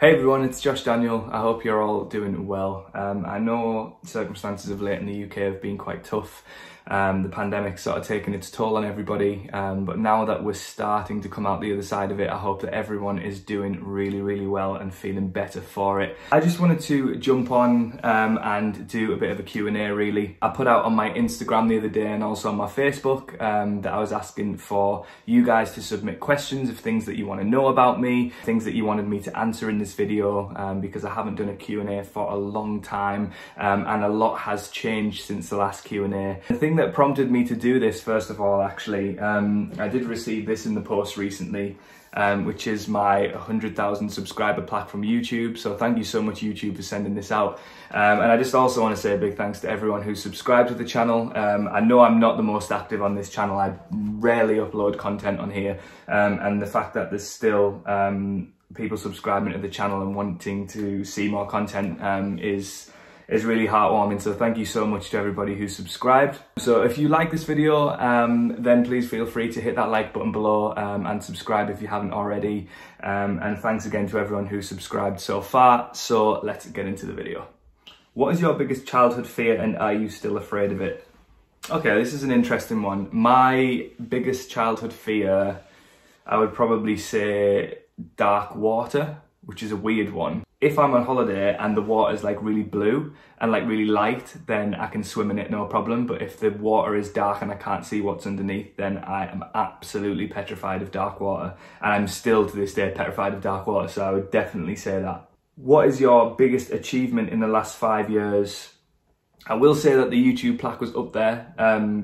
Hey everyone, it's Josh Daniel. I hope you're all doing well. I know circumstances of late in the UK have been quite tough. The pandemic's sort of taken its toll on everybody. But now that we're starting to come out the other side of it, I hope that everyone is doing really, really well and feeling better for it. I just wanted to jump on and do a bit of a Q&A really. I put out on my Instagram the other day and also on my Facebook that I was asking for you guys to submit questions of things that you want to know about me, things that you wanted me to answer in this video because I haven't done a Q&A for a long time and a lot has changed since the last Q&A. The thing that prompted me to do this, first of all, actually, I did receive this in the post recently, which is my 100,000 subscriber plaque from YouTube. So thank you so much, YouTube, for sending this out. And I just also want to say a big thanks to everyone who subscribed to the channel. I know I'm not the most active on this channel. I rarely upload content on here. And the fact that there's still people subscribing to the channel and wanting to see more content is really heartwarming. So thank you so much to everybody who subscribed. So if you like this video, then please feel free to hit that like button below and subscribe if you haven't already. And thanks again to everyone who subscribed so far. So let's get into the video. What is your biggest childhood fear and are you still afraid of it? Okay, this is an interesting one. My biggest childhood fear, I would probably say dark water, which is a weird one. If I'm on holiday and the water's like really blue and like really light, then I can swim in it no problem. But if the water is dark and I can't see what's underneath, then I am absolutely petrified of dark water. And I'm still to this day petrified of dark water, so I would definitely say that. What is your biggest achievement in the last 5 years? I will say that the YouTube plaque was up there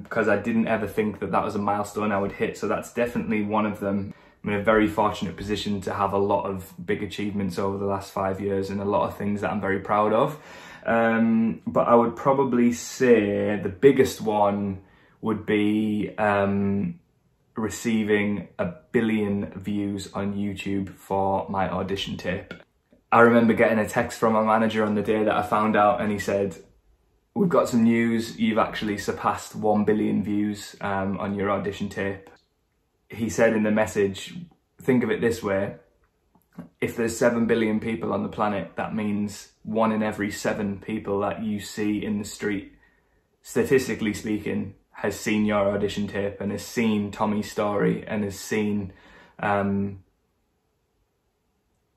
because I didn't ever think that that was a milestone I would hit, so that's definitely one of them. I'm in a very fortunate position to have a lot of big achievements over the last 5 years and a lot of things that I'm very proud of. But I would probably say the biggest one would be receiving 1 billion views on YouTube for my audition tape. I remember getting a text from my manager on the day that I found out and he said, "We've got some news, you've actually surpassed 1 billion views on your audition tape." He said in the message, "Think of it this way, if there's 7 billion people on the planet, that means 1 in every 7 people that you see in the street, statistically speaking, has seen your audition tape and has seen Tommy's story and has seen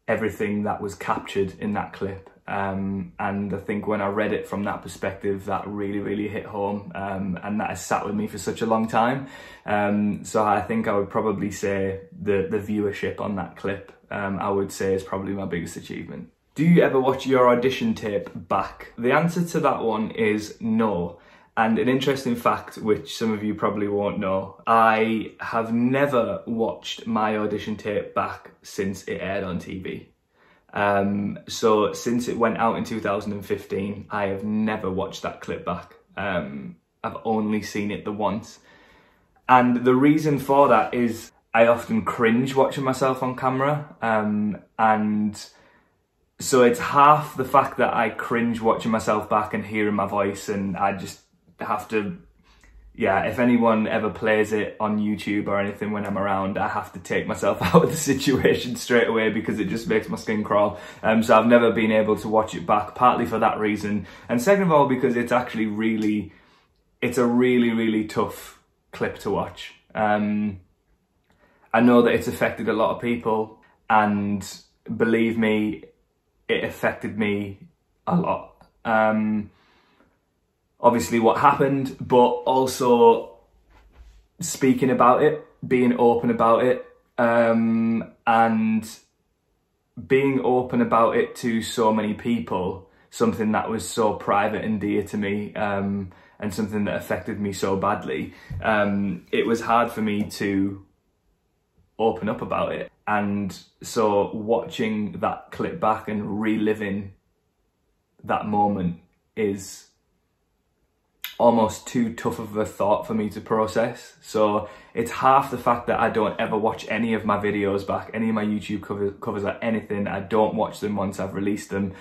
everything that was captured in that clip." And I think when I read it from that perspective, that really, really hit home, and that has sat with me for such a long time. So I think I would probably say the viewership on that clip, I would say is probably my biggest achievement. Do you ever watch your audition tape back? The answer to that one is no. And an interesting fact, which some of you probably won't know, I have never watched my audition tape back since it aired on TV. So since it went out in 2015, I have never watched that clip back. I've only seen it the once. And the reason for that is I often cringe watching myself on camera. And so it's half the fact that I cringe watching myself back and hearing my voice, and I just have to, yeah, if anyone ever plays it on YouTube or anything when I'm around, I have to take myself out of the situation straight away because it just makes my skin crawl. So I've never been able to watch it back, partly for that reason. And second of all, because it's actually really, it's a really, really tough clip to watch. I know that it's affected a lot of people, and believe me, it affected me a lot. Obviously what happened, but also speaking about it, being open about it, and being open about it to so many people, something that was so private and dear to me, and something that affected me so badly. It was hard for me to open up about it. And so watching that clip back and reliving that moment is almost too tough of a thought for me to process. So it's half the fact that I don't ever watch any of my videos back, any of my YouTube covers or anything. I don't watch them once I've released them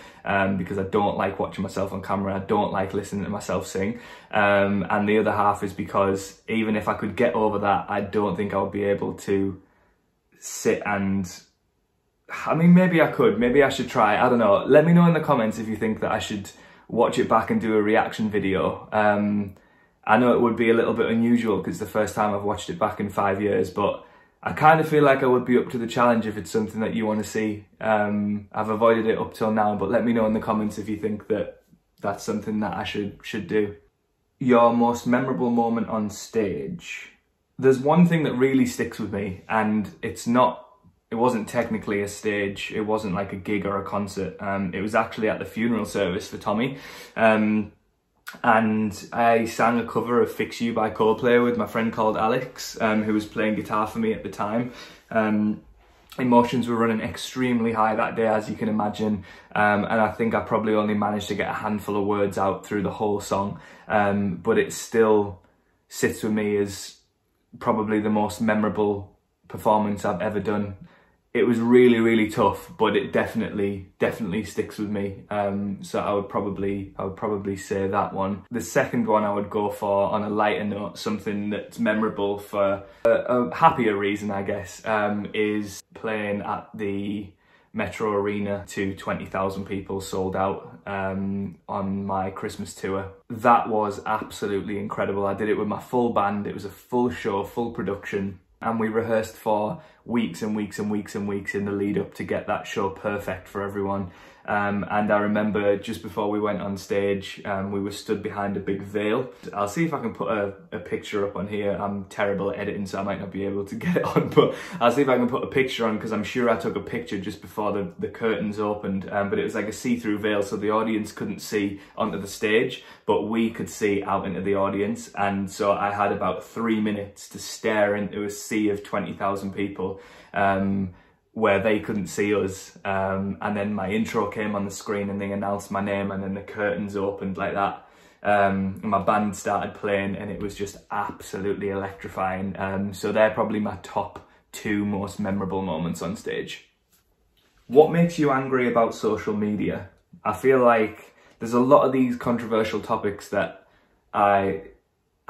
because I don't like watching myself on camera. I don't like listening to myself sing. And the other half is because even if I could get over that, I don't think I would be able to sit and I mean, maybe I could. Maybe I should try. I don't know. Let me know in the comments if you think that I should watch it back and do a reaction video. I know it would be a little bit unusual because the first time I've watched it back in 5 years, but I kind of feel like I would be up to the challenge if it's something that you want to see. I've avoided it up till now, but let me know in the comments if you think that that's something that I should do. Your most memorable moment on stage. There's one thing that really sticks with me, and it wasn't technically a stage. It wasn't like a gig or a concert. It was actually at the funeral service for Tommy. And I sang a cover of Fix You by Coldplay with my friend called Alex, who was playing guitar for me at the time. Emotions were running extremely high that day, as you can imagine, and I think I probably only managed to get a handful of words out through the whole song, but it still sits with me as probably the most memorable performance I've ever done. It was really, really tough, but it definitely sticks with me. So I would probably say that one. The second one I would go for, on a lighter note, something that's memorable for a happier reason, I guess, is playing at the Metro Arena to 20,000 people, sold out, on my Christmas tour. That was absolutely incredible. I did it with my full band. It was a full show, full production. And we rehearsed for weeks and weeks and weeks and weeks in the lead up to get that show perfect for everyone. And I remember just before we went on stage, we were stood behind a big veil. I'll see if I can put a picture up on here. I'm terrible at editing, so I might not be able to get it on, but I'll see if I can put a picture on, because I'm sure I took a picture just before the curtains opened. But it was like a see-through veil, so the audience couldn't see onto the stage, but we could see out into the audience. And so I had about 3 minutes to stare into a sea of 20,000 people, where they couldn't see us, and then my intro came on the screen and they announced my name, and then the curtains opened like that, and my band started playing, and it was just absolutely electrifying. So they're probably my top two most memorable moments on stage. What makes you angry about social media? I feel like there's a lot of these controversial topics that I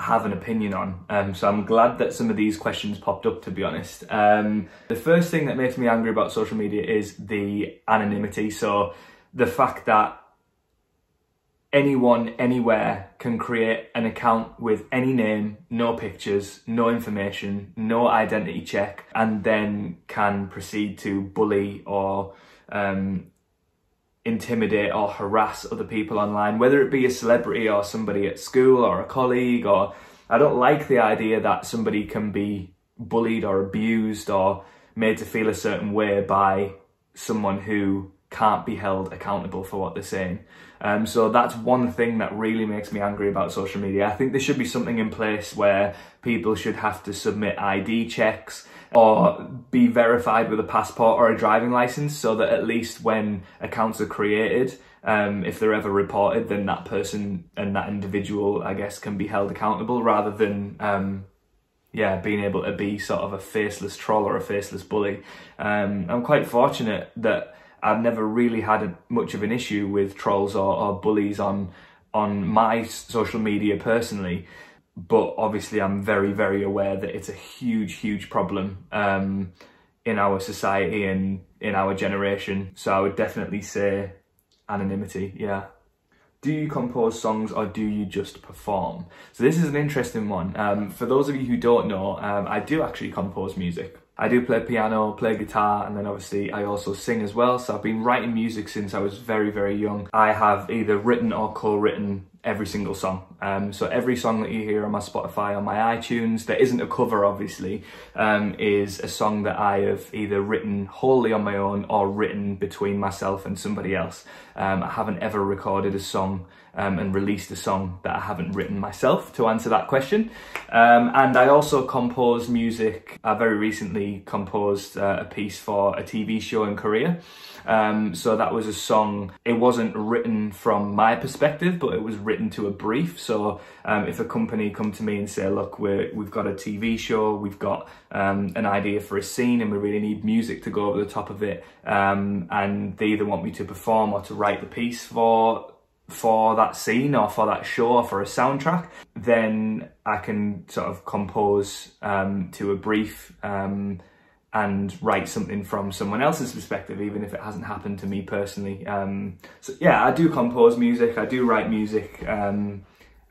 have an opinion on, so I'm glad that some of these questions popped up, to be honest. The first thing that makes me angry about social media is the anonymity, so the fact that anyone, anywhere can create an account with any name, no pictures, no information, no identity check, and then can proceed to bully or intimidate or harass other people online, whether it be a celebrity or somebody at school or a colleague. Or I don't like the idea that somebody can be bullied or abused or made to feel a certain way by someone who can't be held accountable for what they're saying. So that's one thing that really makes me angry about social media. I think there should be something in place where people should have to submit ID checks or be verified with a passport or a driving license, so that at least when accounts are created, if they're ever reported, then that person and that individual, I guess, can be held accountable, rather than being able to be sort of a faceless troll or a faceless bully. I'm quite fortunate that I've never really had much of an issue with trolls or bullies on my social media personally, but obviously I'm very, very aware that it's a huge, huge problem in our society and in our generation. So I would definitely say anonymity, yeah. Do you compose songs or do you just perform? So this is an interesting one. For those of you who don't know, I do actually compose music. I do play piano, play guitar, and then obviously I also sing as well. So I've been writing music since I was very, very young. I have either written or co-written every single song. So every song that you hear on my Spotify, on my iTunes, that isn't a cover obviously, is a song that I have either written wholly on my own or written between myself and somebody else. I haven't ever recorded a song and released a song that I haven't written myself, to answer that question. And I also compose music. I very recently composed a piece for a TV show in Korea. So that was a song. It wasn't written from my perspective, but it was written to a brief. So if a company come to me and say, look, we've got a TV show, we've got an idea for a scene and we really need music to go over the top of it, and they either want me to perform or to write the piece for that scene or for that show or for a soundtrack, then I can sort of compose to a brief and write something from someone else's perspective, even if it hasn't happened to me personally. So yeah, I do compose music, I do write music, and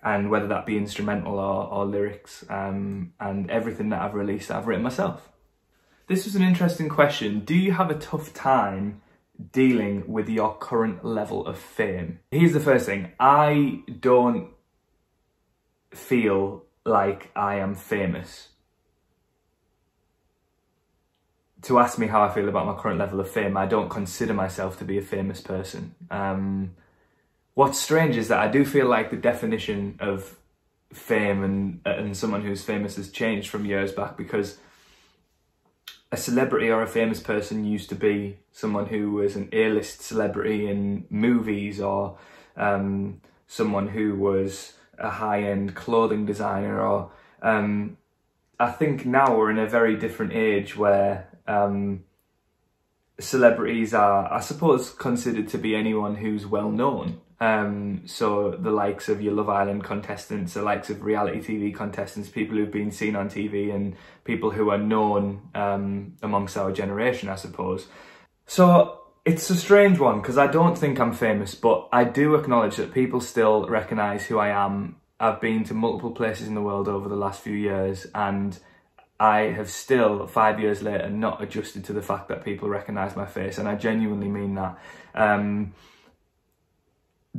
whether that be instrumental or lyrics, and everything that I've released, I've written myself. This was an interesting question. Do you have a tough time dealing with your current level of fame? Here's the first thing. I don't feel like I am famous. To ask me how I feel about my current level of fame, I don't consider myself to be a famous person. What's strange is that I do feel like the definition of fame and someone who's famous has changed from years back, because a celebrity or a famous person used to be someone who was an A-list celebrity in movies, or someone who was a high-end clothing designer, or I think now we're in a very different age where celebrities are, I suppose, considered to be anyone who's well-known. So the likes of your Love Island contestants, the likes of reality TV contestants, people who've been seen on TV, and people who are known amongst our generation, I suppose. So it's a strange one, because I don't think I'm famous, but I do acknowledge that people still recognise who I am. I've been to multiple places in the world over the last few years, and I have still, 5 years later, not adjusted to the fact that people recognise my face, and I genuinely mean that.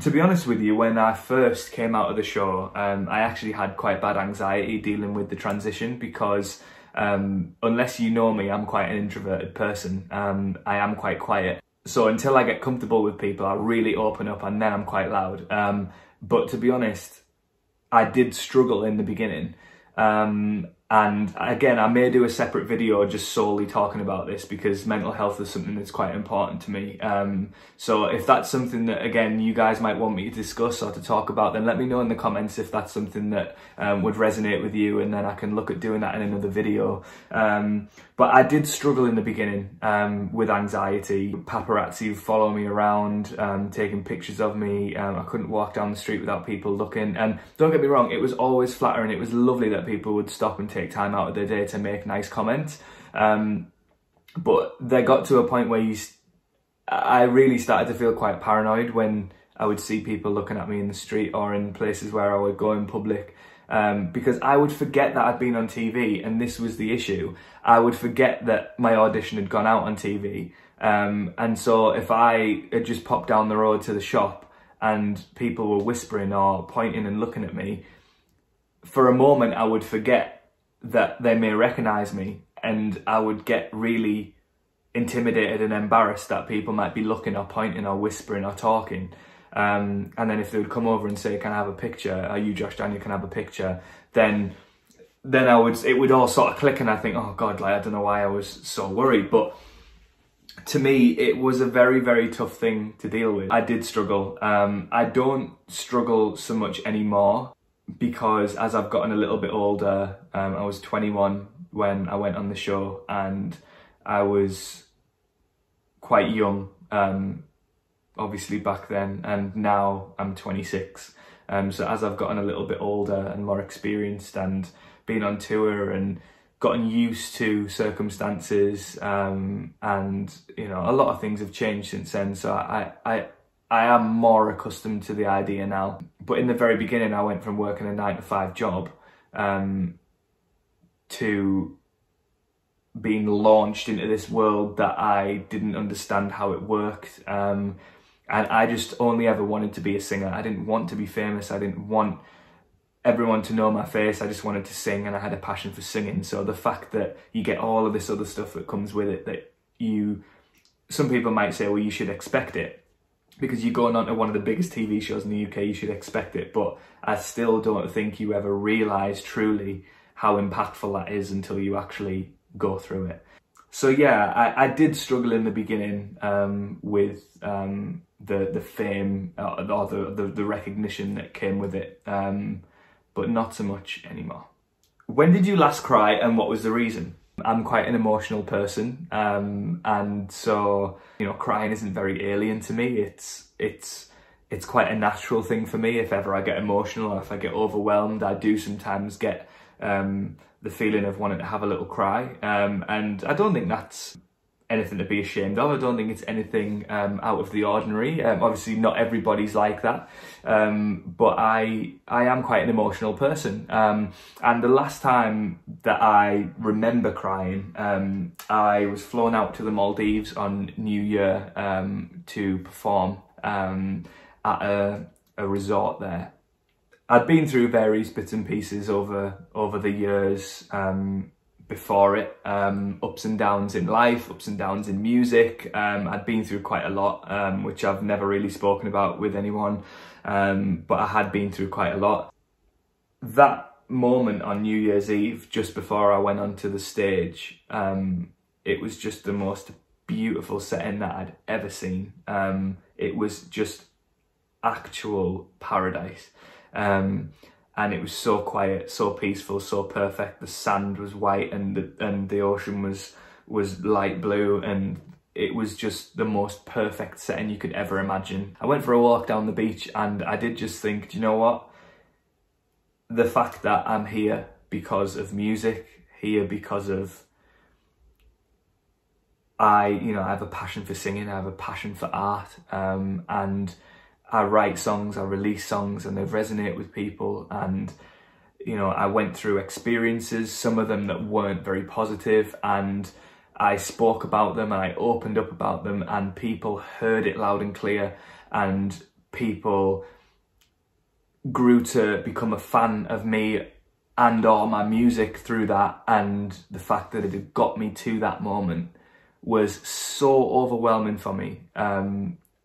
To be honest with you, when I first came out of the show, I actually had quite bad anxiety dealing with the transition, because unless you know me, I'm quite an introverted person. I am quite quiet. So until I get comfortable with people, I really open up, and then I'm quite loud. But to be honest, I did struggle in the beginning. And again, I may do a separate video just solely talking about this, because mental health is something that's quite important to me. So if that's something that, again, you guys might want me to discuss or to talk about, then let me know in the comments if that's something that would resonate with you, and then I can look at doing that in another video. But I did struggle in the beginning with anxiety. Paparazzi would follow me around, taking pictures of me. I couldn't walk down the street without people looking. And don't get me wrong, it was always flattering. It was lovely that people would stop and take time out of their day to make nice comments, but they got to a point where I really started to feel quite paranoid when I would see people looking at me in the street or in places where I would go in public, because I would forget that I'd been on TV, and this was the issue. I would forget that my audition had gone out on TV, and so if I had just popped down the road to the shop and people were whispering or pointing and looking at me, for a moment I would forget that they may recognise me, and I would get really intimidated and embarrassed that people might be looking or pointing or whispering or talking. And then if they would come over and say, "Can I have a picture? Are you Josh Daniel? Can I have a picture?" Then it would all sort of click, and I think, oh God, like, I don't know why I was so worried. But to me, it was a very, very tough thing to deal with. I did struggle. I don't struggle so much anymore, because as I've gotten a little bit older, I was 21 when I went on the show, and I was quite young, obviously, back then, and now I'm 26. So as I've gotten a little bit older and more experienced, and been on tour and gotten used to circumstances, and, you know, a lot of things have changed since then. So I am more accustomed to the idea now. But in the very beginning, I went from working a 9-to-5 job to being launched into this world that I didn't understand how it worked. And I just only ever wanted to be a singer. I didn't want to be famous. I didn't want everyone to know my face. I just wanted to sing, and I had a passion for singing. So the fact that you get all of this other stuff that comes with it, that some people might say, well, you should expect it, because you're going on to one of the biggest TV shows in the UK, you should expect it. But I still don't think you ever realise truly how impactful that is until you actually go through it. So yeah, I did struggle in the beginning with the fame, or the recognition that came with it, but not so much anymore. When did you last cry, and what was the reason? I'm quite an emotional person, and so, you know, crying isn't very alien to me. It's quite a natural thing for me. If ever I get emotional, or if I get overwhelmed, I do sometimes get the feeling of wanting to have a little cry. And I don't think that's anything to be ashamed of. I don't think it's anything out of the ordinary. Obviously not everybody's like that, but I am quite an emotional person. And the last time that I remember crying, I was flown out to the Maldives on New Year to perform at a resort there. I'd been through various bits and pieces over the years before it, ups and downs in life, ups and downs in music. I'd been through quite a lot, which I've never really spoken about with anyone, but I had been through quite a lot. That moment on New Year's Eve, just before I went onto the stage, it was just the most beautiful setting that I'd ever seen. It was just actual paradise. And it was so quiet, so peaceful, so perfect. The sand was white and the ocean was light blue, and it was just the most perfect setting you could ever imagine. I went for a walk down the beach and I did just think, do you know what? The fact that I'm here because of music, here because of I have a passion for singing, I have a passion for art, and I write songs, I release songs, and they resonate with people. And, you know, I went through experiences, some of them that weren't very positive, and I spoke about them and I opened up about them, and people heard it loud and clear, and people grew to become a fan of me and all my music through that. And the fact that it had got me to that moment was so overwhelming for me.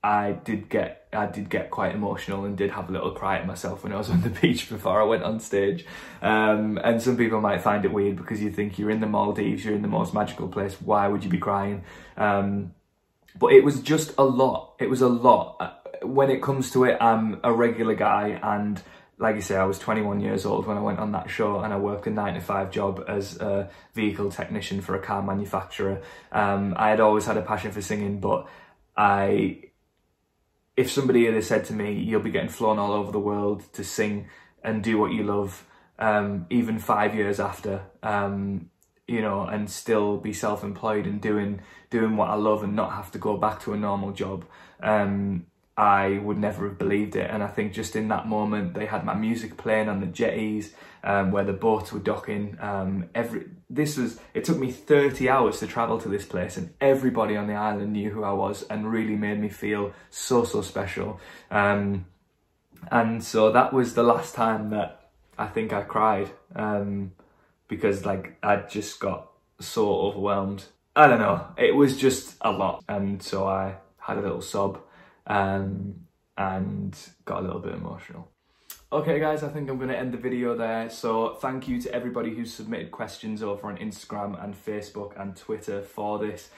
I did get quite emotional and did have a little cry at myself when I was on the beach before I went on stage. And some people might find it weird because you think you're in the Maldives, you're in the most magical place, why would you be crying? But it was just a lot. It was a lot. When it comes to it, I'm a regular guy, and like you say, I was 21 years old when I went on that show, and I worked a 9-to-5 job as a vehicle technician for a car manufacturer. I had always had a passion for singing, but if somebody had said to me, you'll be getting flown all over the world to sing and do what you love, even 5 years after, you know, and still be self-employed and doing what I love and not have to go back to a normal job, I would never have believed it. And I think just in that moment, they had my music playing on the jetties, where the boats were docking. It took me 30 hours to travel to this place, and everybody on the island knew who I was and really made me feel so, so special. And so that was the last time that I think I cried, because like I just got so overwhelmed. I don't know, it was just a lot. And so I had a little sob and got a little bit emotional. Okay guys, I think I'm going to end the video there. So thank you to everybody who submitted questions over on Instagram and Facebook and Twitter for this.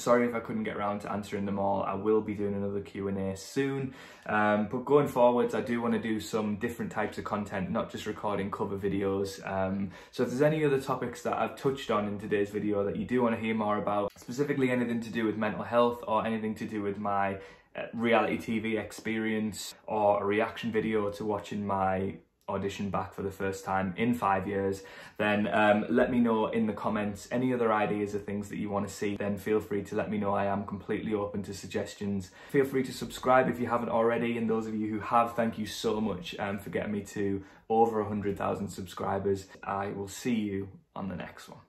Sorry if I couldn't get around to answering them all. I will be doing another Q&A soon. But going forwards, I do want to do some different types of content, not just recording cover videos. So if there's any other topics that I've touched on in today's video that you do want to hear more about, specifically anything to do with mental health or anything to do with my reality TV experience, or a reaction video to watching my audition back for the first time in 5 years, then let me know in the comments. Any other ideas or things that you want to see, then feel free to let me know. I am completely open to suggestions. Feel free to subscribe if you haven't already, and those of you who have, thank you so much for getting me to over 100,000 subscribers. I will see you on the next one.